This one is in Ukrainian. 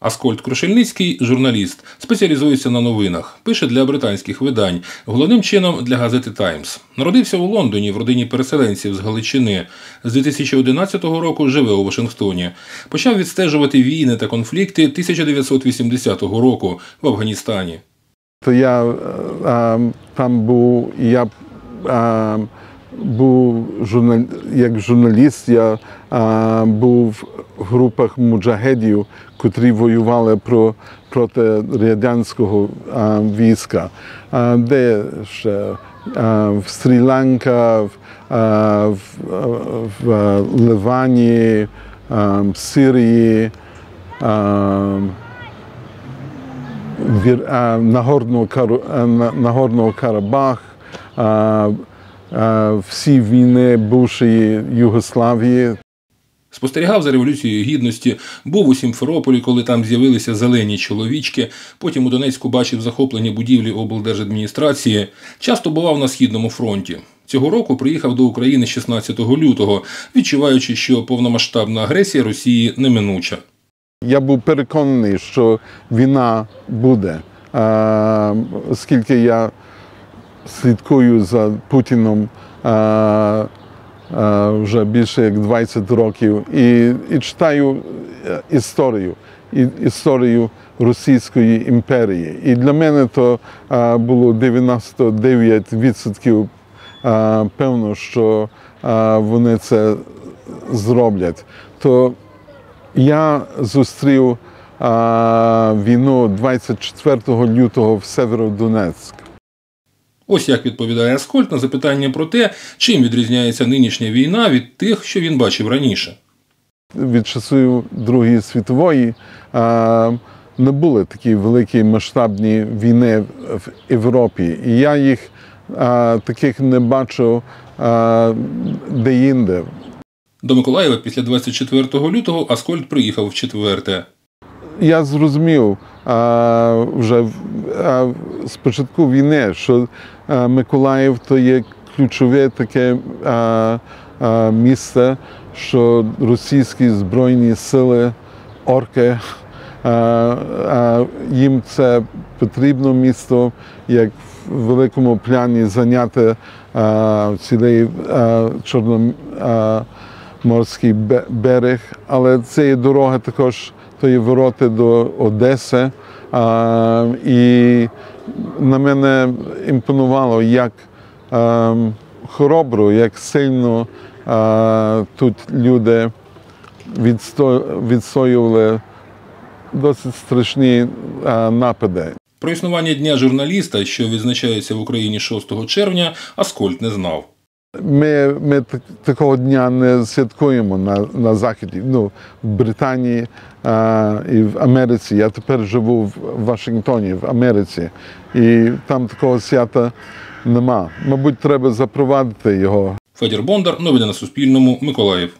Аскольд Крушельницький – журналіст, спеціалізується на новинах, пише для британських видань, головним чином для газети «Таймс». Народився у Лондоні в родині переселенців з Галичини. З 2011 року живе у Вашингтоні. Почав відстежувати війни та конфлікти 1980 року в Афганістані. Я там був, я був як журналіст, я був в групах муджагедів, котрі воювали проти радянського війська. Де ще? В Шрі-Ланка, в Ливані, в Сирії, Нагорного Карабах, всі війни бувшої Югославії. Спостерігав за Революцією Гідності, був у Сімферополі, коли там з'явилися зелені чоловічки, потім у Донецьку бачив захоплені будівлі облдержадміністрації, часто бував на Східному фронті. Цього року приїхав до України 16 лютого, відчуваючи, що повномасштабна агресія Росії неминуча. Я був переконаний, що війна буде, оскільки я слідкую за Путіном вже більше як 20 років і читаю історію Російської імперії. І для мене то було 99% певно, що вони це зроблять. То я зустрів війну 24 лютого в Сєвєродонецьку. Ось як відповідає Аскольд на запитання про те, чим відрізняється нинішня війна від тих, що він бачив раніше. Від часу Другої світової не були такі великі масштабні війни в Європі. І я їх таких не бачив деінде. До Миколаєва після 24 лютого Аскольд приїхав вчетверте. Я зрозумів вже з початку війни, що Миколаїв то є ключове таке місце, що російські збройні сили, орки, їм це потрібно місто, як в великому плані зайняти цілий Чорноморський берег, але це є дорога також, то є ворота до Одеси, і на мене імпонувало, як хоробро, як сильно тут люди відстоювали досить страшні напади. Про існування Дня журналіста, що відзначається в Україні 6 червня, Аскольд не знав. Ми такого дня не святкуємо на Заході, в Британії і в Америці. Я тепер живу в Вашингтоні, в Америці, і там такого свята нема. Мабуть, треба запровадити його. Федір Бондар, новини на Суспільному, Миколаїв.